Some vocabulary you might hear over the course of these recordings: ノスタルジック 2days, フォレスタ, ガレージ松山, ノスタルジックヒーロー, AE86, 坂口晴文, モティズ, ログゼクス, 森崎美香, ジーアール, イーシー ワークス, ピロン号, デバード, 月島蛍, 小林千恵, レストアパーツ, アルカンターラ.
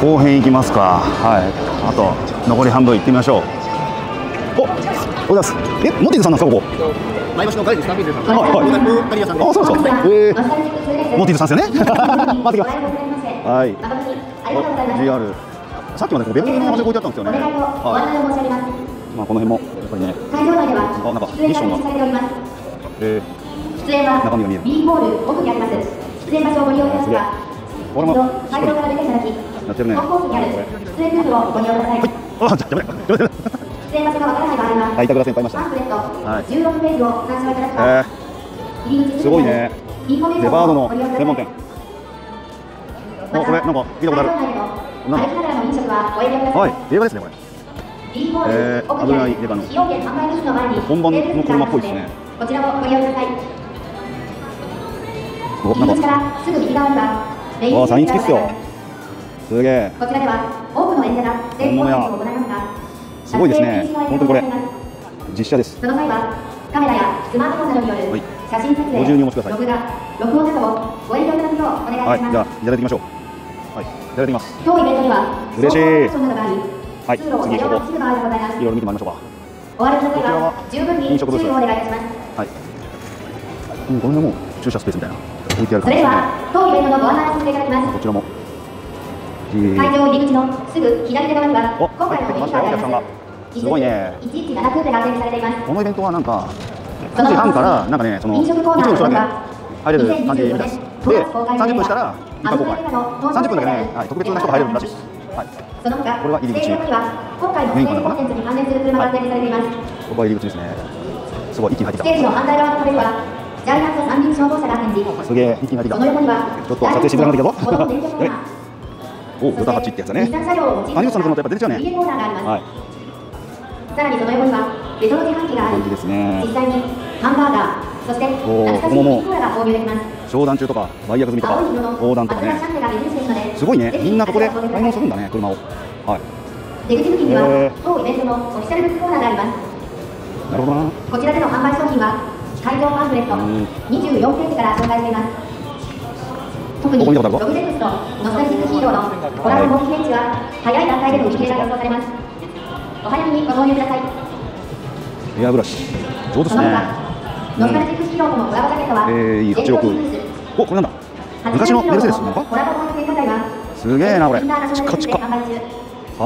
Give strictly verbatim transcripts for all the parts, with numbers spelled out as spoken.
後編いきますか。はい、あと残り半分いってみましょう。お、おはようございます。え、モティズさんなんですか、ここ。前橋のガイドスタッフです。はいはい。あ、そうそう。ええ、モティズさんですよね。待ってきます。はい。ジーアール。さっきまでこうベルギーの場所に置いてあったんですよね。はい。まあこの辺もやっぱりね。あ、なんかミッションが。ええ。出演はBホール奥にあります。出演場所をご利用ください。これも会場から出ていただき、やってるね。コースにある出演ルールをご利用ください。あ、じゃ、やめろ。出演場所がわからない場合は、はい、板倉先輩いました。パンフレットじゅうろくページを参照いただきます。入り口すごいね。デバードの専門店。お、これなんか聞いたことある。なんか。はい、映画ですねこれ。ええ、危ない映画の。本番の車っぽいですね。こちらをご利用ください。入り口からすぐ右側にはレインサイン付きっすよ。すげえ。こちらでは多くの演者が全公演を行いますが、すごいですね。本当にこれ実写です。その際はカメラやスマートフォンなどによる写真撮影、録画、録音などをご遠慮いただくようお願いします。はい、じゃあいただきましょう。はい、いただきます。当イベントには嬉しい。はい、次行こう。いろいろ見てまいりましょうか。終わるのでは十分に注意をお願いします。はい。うん、これでもう駐車スペースみたいな。それでは当イベントのご案内させていただきます。こちらも会場入り口のすぐ左手側には今回のお客さんがすごいね。いちいちななクーペが展示されています。このイベントはなんかくじはんからなんかね、その飲食コーナーとか入れる感じみたいです。で、さんじゅっぷんしたら一般公開。さんじゅっぷんだけね、特別な人が入れるらしいです。その他、これは入り口。今回のメインコンテンツに関連する車が展示されています。ここは入り口ですね。すごい息入ってきた。ステージの反対側の壁には。ジャイアント三輪消防車が展示。すげえ、息が出た。その横にはちょっと撮影しづらくなってきたぞ。お、豚八ってやつだね。有吉さんのやっぱ出てちゃうね。さらにその横にはレトロ自販機があり、実際にハンバーガー、そして懐かしいミニコーラが購入できます。商談中とか売約済みとか横断とかね。すごいね、みんなここで買い物するんだね、車を。はい。出口付近には当イベントのオフィシャルブックコーナーがあります。なるほどな。こちらでの販売商品は。会場パンフレットにじゅうよんページから紹介しています。特にログゼクスとノスタルジックヒーローのコラボ本編値は早い段階での売り切れが予想されます。お早めにご購入ください。エアブラシ上手ですね。ノスタルジックヒーローとのコラボジャケットははちおく。お、これなんだ、昔のメルセデスなんか。コラボ本編値はすげえな、これチカチカか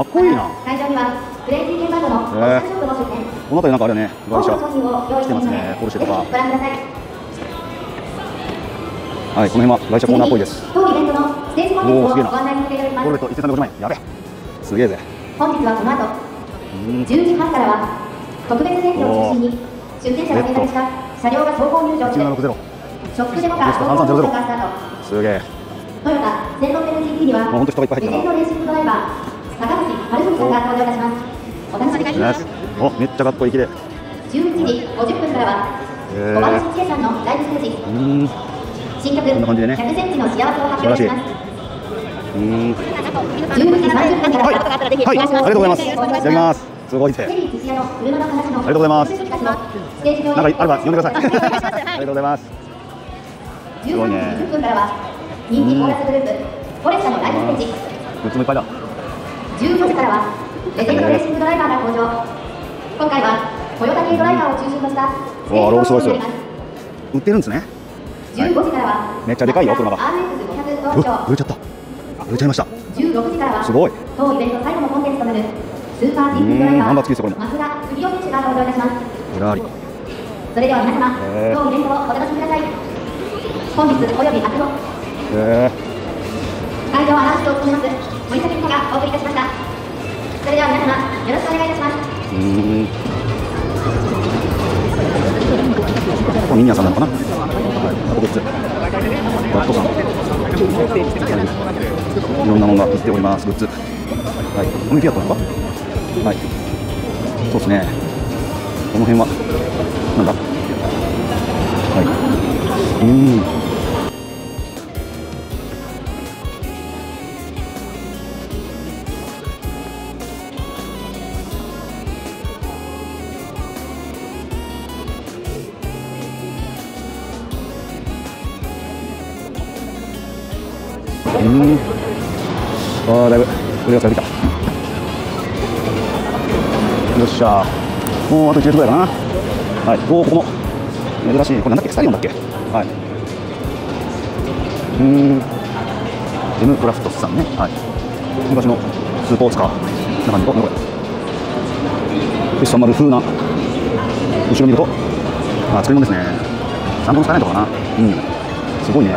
っこいいな。会場にはフレンチゲームなどのオフィシャルショップの出店、この辺りなんかあるよね、ご覧ください。はい、この辺は来社コーナーっぽいです。当イベントのステージコンテンツをご案内させていただきます。ゴールドいちせんさんびゃくごじゅうまん円、やべ、すげえぜ。本日はこの後、じゅうじはんからは特別電気を中心に出店者が選択した車両が走行入場して、ショップデモカー走行入場がスタート。すげえ。トヨタ せんろっぴゃくジーティー には、本当人がいっぱい入ってるな。レジェンドレーシングドライバー、坂口晴文さんが登場いたします。お楽しみいただきます。お、めっちゃかっこいいきれい。じゅういちじごじゅっぷんからは小林千恵さんのライブステージ。新曲ひゃくセンチの幸せを発表します。じゅうにじさんじゅっぷんからはい、ありがとうございます。いただきます。すごいぜ。ありがとうございます。なんかあれば呼んでください。ありがとうございます。じゅうさんじじゅっぷんからは人気コーラスグループフォレスタのライブステージ。どっちもいっぱいだ。じゅうごじからは。レジェンドレーシングドライバーが登場。今回はトヨタ系ドライバーを中心としたステージロードショーになります。売ってるんですね。じゅうごじからはめっちゃでかいよ、車が。アールエックスごひゃく登場。売れちゃった。売れちゃいました。じゅうろくじからはすごい。当イベント最後のコンテンツとなるスーパージープドライバー、マフラ・クリオ選手が登場いたします。それでは皆様、当イベントをお楽しみください。本日および明日の会場アナウンスを務めます森崎美香がお送りいたしました。それでは皆様よろしくお願いいたします。これミニアさんなのかな。いろんなものが売っております。グッズ。はい。このフィアットなのか。はい。そうですね。この辺はなんだ。はい。うん。ああ、だいぶ俺がかけた。よっしゃー、もうあといち秒ぐらいかな。はい、おお、ここも珍しい、これなんだっけ、スタリオンだっけ。はい、うーん、エムクラフトスさんね。はい、昔のスポーツカーな感じ。お、なんかこれフィッシャー丸風な後ろ見ると、あ、作り物ですね。参考に使えないとかな。うん、すごいね。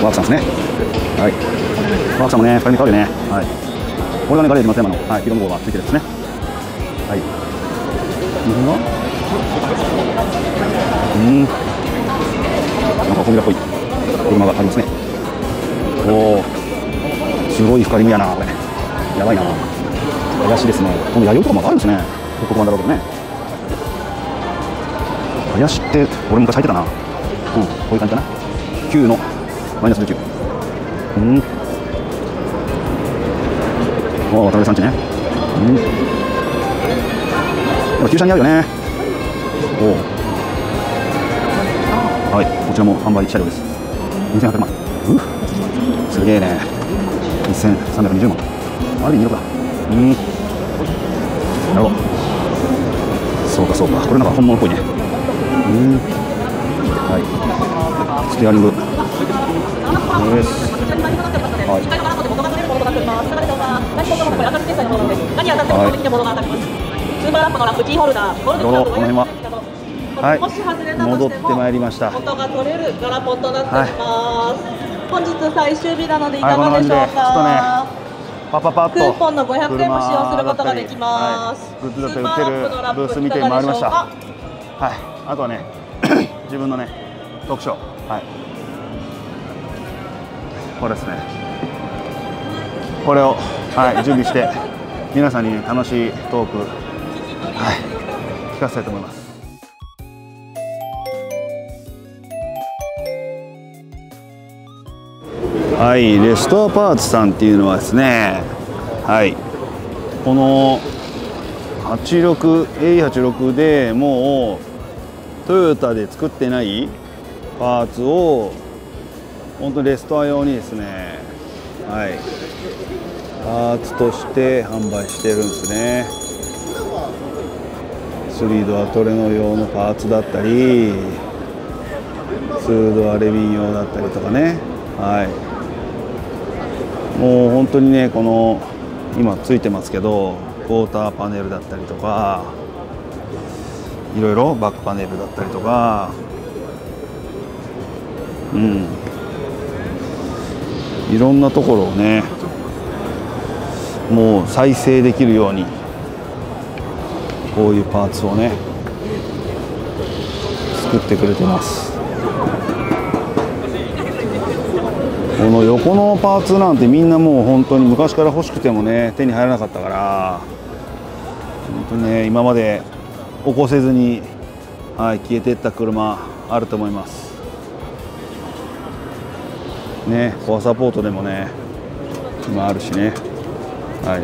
ワークさんですね。はい、ワークさんもね、ふたりめ変わるよね。はい、これがね、ガレージ松山の、はい、ピロン号がついてるやつですね。はい、日本はうーん、なんかフォーミュラっぽい車がありますね。おー、すごい深い海やな、これね。やばいな、怪しいですね。この弥生とかまだあるんですね。黒板だろうけどね。林って、俺昔入ってたな。うん、こういう感じかな。きゅうのマイナスじゅうきゅう。うん。おお、渡辺さんちね。うん。やっぱ旧車に合うよね。おお。はい、こちらも販売車両です。二千八百万。うっ。すげえね。一千三百二十万。ある意味だ。うん。なるほど。そうかそうか。これなんか本物っぽいね。うん。はい。ステアリング。戻ってまいりました。本日最終日なのでいかがでしょうか。クーポンのごひゃくえんも使用することができます。ブース見て回りました。はい、あとはね、自分のね、特徴。はい。これですね。これを、はい、準備して皆さんに楽しいトーク、はい、聞かせたいと思います。はい、レストアパーツさんっていうのはですね、はい、この エーはちじゅうろく でもうトヨタで作ってないパーツを本当にレストア用にですね、はい、パーツとして販売してるんですね。スリードアトレノ用のパーツだったり、ツードアレビン用だったりとかね、はい、もう本当にね、この今ついてますけど、ウォーターパネルだったりとか、いろいろバックパネルだったりとか、うん。いろんなところをね、もう再生できるようにこういうパーツをね作ってくれてます。この横のパーツなんてみんなもう本当に昔から欲しくてもね手に入らなかったから、本当にね今まで起こせずに、はい、消えていった車あると思います。ね、コアサポートでもね今あるしね、は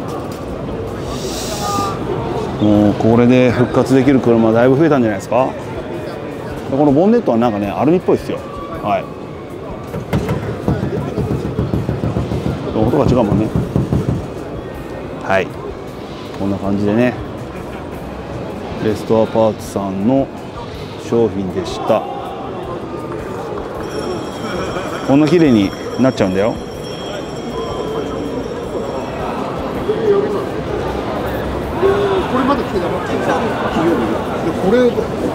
い、もうこれで復活できる車だいぶ増えたんじゃないですか。このボンネットはなんかねアルミっぽいですよ。はい、音が違うもんね。はい、こんな感じでねレストアパーツさんの商品でした。こんな綺麗になっちゃうんだよ。これまで来てなかったですか。金曜日。これ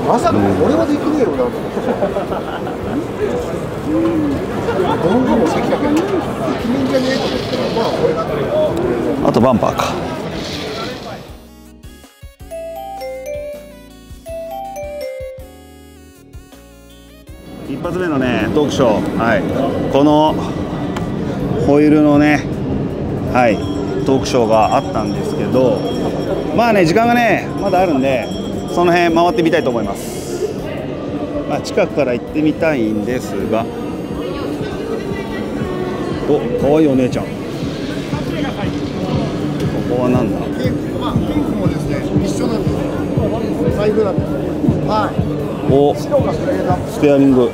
まさかこれはできねえよなと思って。道具も好きだけど、記念じゃねえと思ったらまあこれだった。あとバンパーか。一発目のねトークショー、はい、このホイールのね、はい、トークショーがあったんですけど、まあね時間がねまだあるんでその辺回ってみたいと思います。まあ、近くから行ってみたいんですが、お、かわいいお姉ちゃん。ここはなんだ。ピンクもですね、一緒なんです。財布なんです。はい。おお。白がステアリング。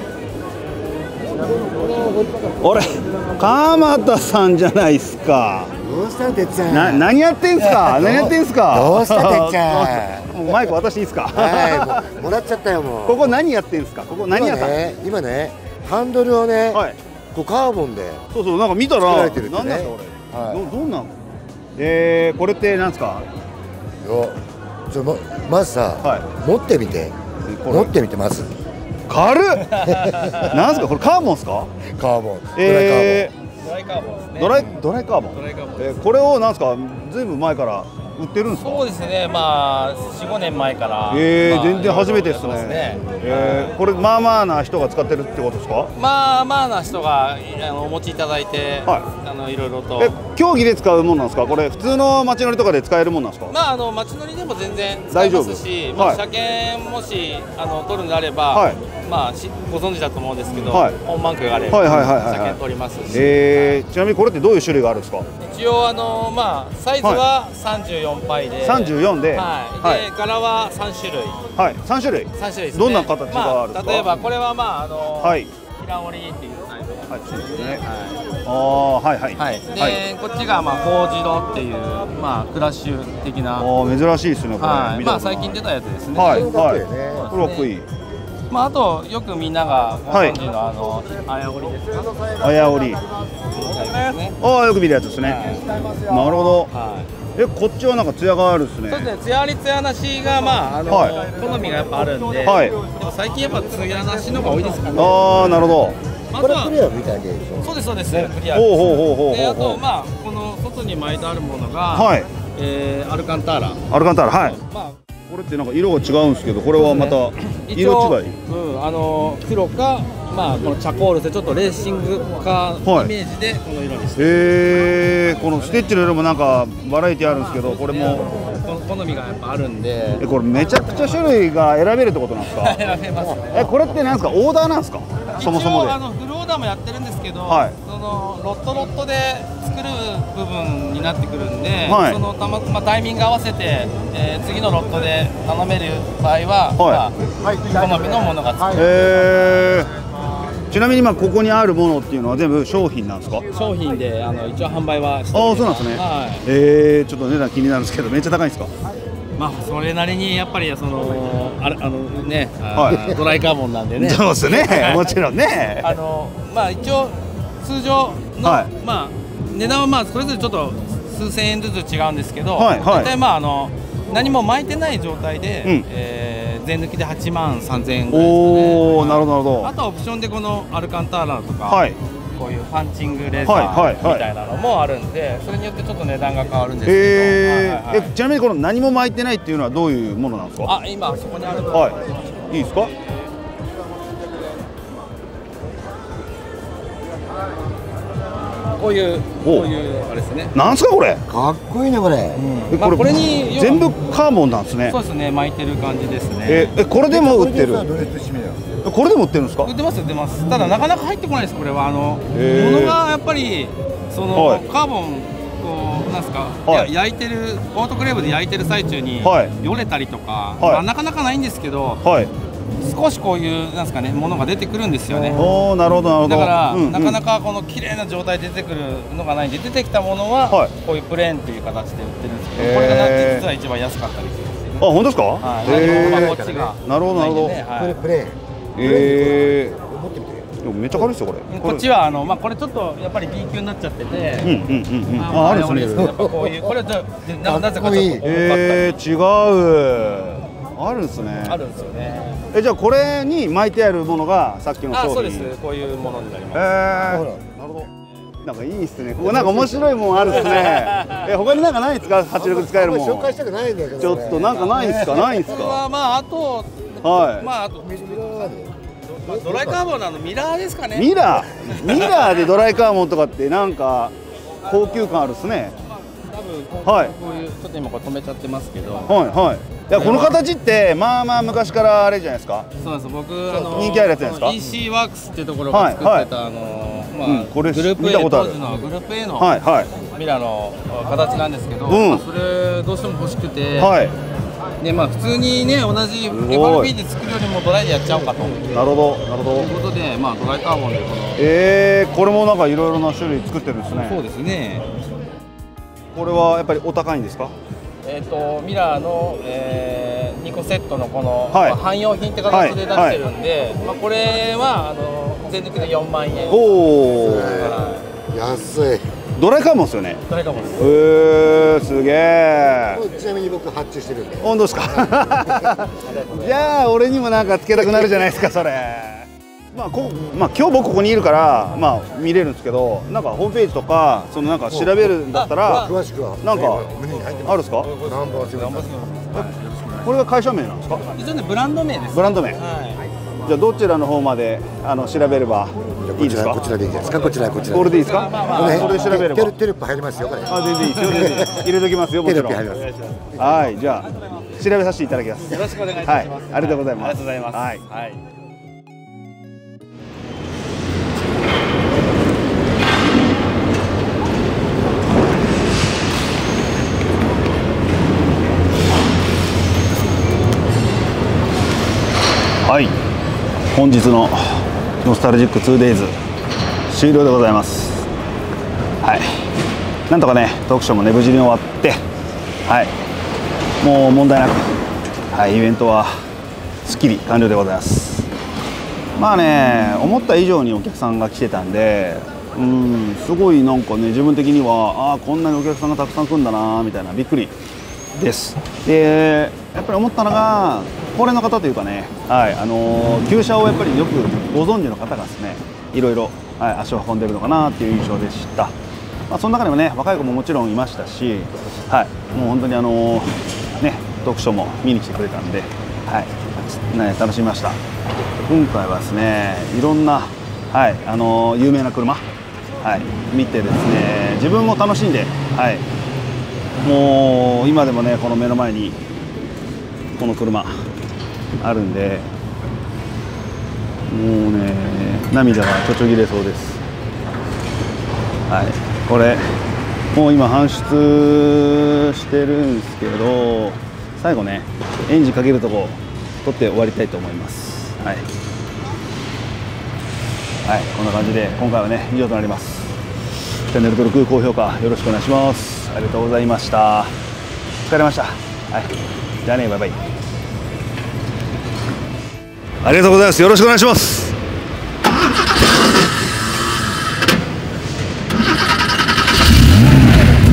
俺、鎌田さんじゃないですか。どうしたてっちゃん。な、何やってんすか。何やってんすか。どうしたてっちゃん。もうマイク私いいですか。はい。もらっちゃったよもう。ここ何やってんすか。ここ何やった。今ね、ハンドルをね、こうカーボンで。そうそう、なんか見たら。なんだった俺。どどんなの。えー、これってなんですか。ちょ、ま、まずさ、はい、持ってみて、持ってみてます。軽っ。なんですか、これカーボンですか。カーボン。えー、ドライカーボンですね。ドライ、ドライカーボン。ドライカーボンです。えー、これをなんですか、ずいぶん前から売ってるんですか。そうですね、まあ、四五年前から。ええー、全然初めてですね。ねええー、これまあまあな人が使ってるってことですか。まあまあな人が、あの、お持ちいただいて、はい、あの、いろいろと。え、競技で使うものなんですか、これ普通の街乗りとかで使えるものなんですか。まあ、あの、街乗りでも全然使えますし、まあ、車検もし、あの、取るのであれば。はい、まあ、し、ご存知だと思うんですけど、はい、本マークがあれば、車検取りますし。ええー、ちなみにこれってどういう種類があるんですか。一応、あの、まあ、サイズは三十四。パイでさんじゅうよんで、はい、で柄はさん種類、はい、さん種類、三種類、どんな形があるんですか。例えばこれはまああの平織りっていうタイプですね。ああ、はいはいはい。でこっちがまあホウジロっていうまあクラッシュ的な。ああ、珍しいですねこれ。まあ最近出たやつですね。はいはい。これかっこいい。まああとよくみんながご存知のあのあや織りですか。あや織り。ああ、よく見るやつですね。なるほど。え、こっちはなんか艶があるですね。そうですね、艶あり艶なしがまああの好みがやっぱあるんで、はい、でも最近やっぱ艶なしの方が多いですかね。ああ、なるほど。これクリアみたいでしょ。そうですそうです。クリア。ほうほうほうほう。で、あとまあこの外に巻いてあるものが、はい、えー、アルカンターラ。アルカンターラ、はい。まあこれってなんか色が違うんですけど、これはまた色違い。うん、あの黒か。まあこのチャコールでちょっとレーシングカーイメージでこの色にして、えー、このステッチの色もなんかバラエティあるんですけど、これも好みがやっぱあるんで。え、これめちゃくちゃ種類が選べるってことなんですか。選べますね。え、これってなんですか、オーダーなんですか。そもそもで一応あのフルオーダーもやってるんですけど、はい、そのロットロットで作る部分になってくるんで、はい、そのたま、まあ、タイミング合わせて、えー、次のロットで頼める場合は、はい、まあ、好みのものが作れる。えー、ちなみに今ここにあるものっていうのは全部商品なんですか。商品であの一応販売はしてます。ああ、そうなんですね。はい、えー、ちょっと値段気になるんですけど、めっちゃ高いんですか。まあそれなりにやっぱりそのああのね、はい、ドライカーボンなんでね。そうですね。もちろんね。あのまあ一応通常の、はい、まあ値段はまあそれぞれちょっと数千円ずつ違うんですけど、はいはい、大体まああの何も巻いてない状態で。うん、えー税抜きではちまんさんぜんえんぐらいですかね。おお、なるほどなるほど。あとはオプションでこのアルカンターラとか、はい、こういうパンチングレーザーみたいなのもあるんで、それによってちょっと値段が変わるんですけど。え、ちなみにこの何も巻いてないっていうのはどういうものなんですか。あ、今そこにあるの、はい、いいですか。こういうこういうあれですね。なんすかこれ。かっこいいねこれ。これに全部カーボンなんですね。そうですね、巻いてる感じですね。え、これでも売ってる。これでも売ってるんですか。売ってます売ってます。ただなかなか入ってこないですこれは。あの物がやっぱりそのカーボンこうなんすか焼いてるオートクレーブで焼いてる最中によれたりとかなかなかないんですけど。少しこういうなんですかね、ものが出てくるんですよね。おお、なるほどなるほど。だから、うんうん、なかなかこの綺麗な状態で出てくるのがないんで、出てきたものは、はい、こういうプレーンという形で売ってるんですけど、これが実は一番安かったりするんですよね。あ、本当ですか。はい、こっちが。なるほどなるほど。はい、プレーン。ええ。持ってみて。でもめっちゃ軽いですよこれ。こっちはあのまあこれちょっとやっぱり B 級になっちゃってて。うんうんうんうん。あ、あるんですね。やっぱこういうこれじゃななぜかちょっと。ええ、違う。あるんですね。あるんですよね。え、じゃあこれに巻いてあるものがさっきの商品。あ、そうです、こういうものになります。えー、なるほど。なんかいいですねここ。なんか面白いもんあるですね。え、他になんかないですか、発力使えるもん。紹介したくないんだけど、ね、ちょっとなんかないですか。ないですか。これはまああと、はい、まああとドライカーボンのあのミラーですかね。ミラーミラーでドライカーボンとかってなんか高級感あるですね。はい、こういうちょっと今これ止めちゃってますけど、はいはい、いや、この形ってまあまあ昔からあれじゃないですか。そうです、僕あの人気あるやつですか。 イーシー ワークスっていうところが作ってたあのこれグループ A 当時のグループ A のミラーの形なんですけど、それどうしても欲しくて、でまあ普通にね同じ エフアールピー で作るよりもドライでやっちゃおうかと。なるほどなるほど。ということでまあドライカーボンでこのええこれもなんかいろいろな種類作ってるんですね。そうですね。これはやっぱりお高いんですか？えっとミラーのにこセットのこの汎用品って形で出してるんで、まあこれはあの税抜きでよんまんえん。おお安い。ドライカーボンですよね。ドライカーボンです。ええすげえ。ちなみに僕発注してるんで。本当ですか？じゃあ俺にもなんかつけたくなるじゃないですかそれ。まあこまあ、今日僕ここにいるから、まあ、見れるんですけど、なんかホームページとかそのなんか調べるんだったら詳しくはなんかあるんですか？これが会社名なんですか？一応ねブランド名です。ブランド名。はい、じゃあどちらの方まであの調べればいいですか？こちらでいいですか？こちらこちら。これでいいですか？これで調べれば。テロップ入りますよこれ。あ全然いいですよ。入れときますよもちろん。はいじゃあ調べさせていただきます。よろしくお願いします。はいありがとうございます。ありがとうございます。はいはい。はい、本日のノスタルジック ツーデイズ 終了でございます。はい、なんとかねトークショーもね無事に終わって、はい、もう問題なく、はい、イベントはすっきり完了でございます。まあね思った以上にお客さんが来てたんで、うんすごいなんかね自分的にはあこんなにお客さんがたくさん来るんだなみたいなびっくりです。でやっぱり思ったのが高齢の方というかね、はいあのー、旧車をやっぱりよくご存知の方がですねいろいろ、はい、足を運んでるのかなという印象でした。まあ、その中でもね若い子ももちろんいましたし、はい、もう本当に、あのーね、読書も見に来てくれたんで、はいね、楽しみました。今回はですねいろんな、はいあのー、有名な車、はい、見てですね自分も楽しんで、はい、もう今でもねこの目の前にこの車あるんでもうね涙がちょちょぎれそうです。はいこれもう今搬出してるんですけど最後ねエンジンかけるとこ取って終わりたいと思います。はい、はい、こんな感じで今回はね以上となります。チャンネル登録高評価よろしくお願いします。ありがとうございました。疲れました。はいじゃあねバイバイ。ありがとうございます。よろしくお願いします。う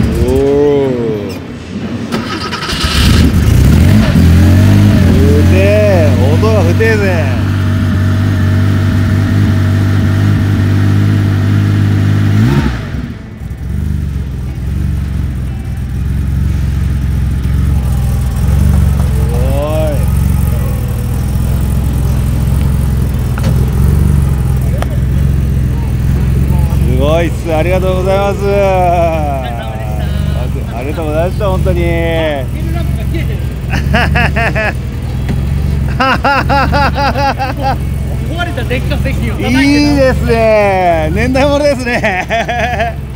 てー、音が不定然。ありがとうございます。ありがとうございました。本当に。壊れた電化製品を叩いてる。いいですね。年代物ですね。